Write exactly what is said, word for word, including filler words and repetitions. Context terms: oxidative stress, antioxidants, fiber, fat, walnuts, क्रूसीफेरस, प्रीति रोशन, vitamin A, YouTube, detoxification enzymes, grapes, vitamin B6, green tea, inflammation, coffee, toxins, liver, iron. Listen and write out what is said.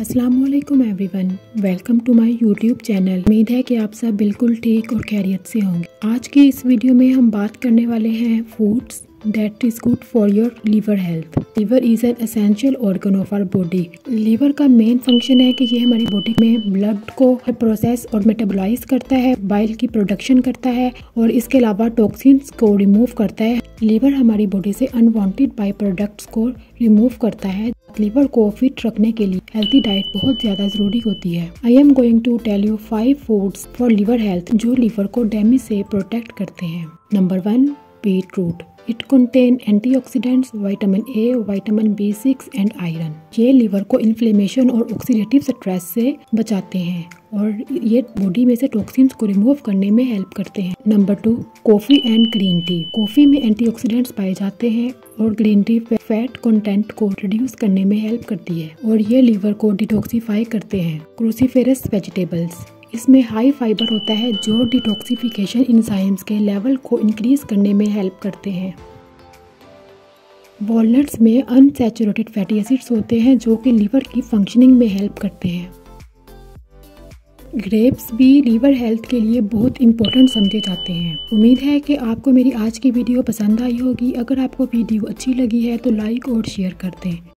अस्सलामुअलैकुम everyone, welcome to my YouTube channel. उम्मीद है कि आप सब बिल्कुल ठीक और खैरियत से होंगे। आज की इस वीडियो में हम बात करने वाले हैं foods that is good for your liver health. Liver is an essential organ of our body. Liver का मेन फंक्शन है कि ये हमारी बॉडी में ब्लड को प्रोसेस और मेटाबोलाइज करता है, बाइल की प्रोडक्शन करता है और इसके अलावा टॉक्सिन्स को रिमूव करता है। लीवर हमारी बॉडी से अनवांटेड बाई प्रोडक्ट्स को रिमूव करता है। लीवर को फिट रखने के लिए हेल्थी डाइट बहुत ज्यादा जरूरी होती है। I am going to tell you five foods for liver health जो लीवर को डैमेज से प्रोटेक्ट करते हैं। Number one, beetroot. It contain antioxidants, vitamin A, vitamin B six and iron. ये लीवर को इन्फ्लेमेशन और ऑक्सीडेटिव स्ट्रेस से बचाते हैं और ये बॉडी में से टॉक्सिन्स को रिमूव करने में हेल्प करते हैं। Number two, coffee and green tea. Coffee में एंटीऑक्सीडेंट्स पाए जाते हैं और ग्रीन टी फैट कंटेंट को रिड्यूस करने में हेल्प करती है और ये लीवर को डिटॉक्सीफाई करते हैं। क्रूसीफेरस वेजिटेबल्स, इसमें हाई फाइबर होता है जो डिटॉक्सिफिकेशन एंजाइम्स के लेवल को इंक्रीज करने में हेल्प करते हैं। वॉलनट्स में अनसैचुरेटेड फैटी एसिड्स होते हैं जो कि लीवर की फंक्शनिंग में हेल्प करते हैं। ग्रेप्स भी लीवर हेल्थ के लिए बहुत इंपॉर्टेंट समझे जाते हैं। उम्मीद है कि आपको मेरी आज की वीडियो पसंद आई होगी। अगर आपको वीडियो अच्छी लगी है तो लाइक और शेयर कर दें।